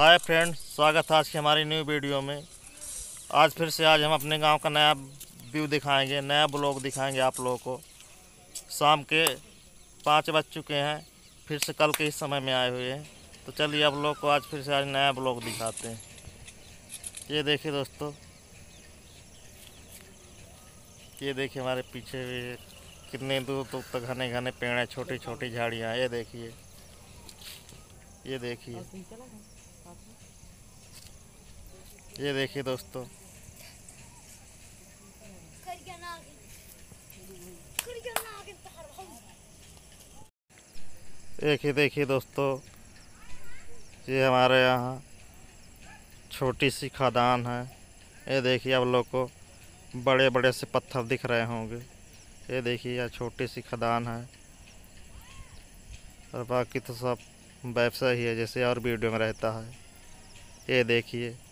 Hi friends, स्वागत है आज की हमारी न्यू वीडियो में। आज फिर से हम अपने गांव का नया व्यू दिखाएंगे, नया ब्लॉग दिखाएंगे आप लोगों को। शाम के 5 बज चुके हैं, फिर से कल के इस समय में आए हुए हैं। तो चलिए आप लोग को आज फिर से नया ब्लॉग दिखाते हैं। ये देखिए दोस्तों, ये देखिए हमारे पीछे कितने दूर दूर तक घने घने पेड़ हैं, छोटी छोटी झाड़ियाँ। ये देखिए, ये देखिए, ये देखिए दोस्तों, देखिए देखिए दोस्तों, ये हमारे यहाँ छोटी सी खदान है। ये देखिए आप लोग को बड़े बड़े से पत्थर दिख रहे होंगे। ये देखिए, यह छोटी सी खदान है और बाकी तो सब व्यवसाय ही है, जैसे और वीडियो में रहता है। ये देखिए।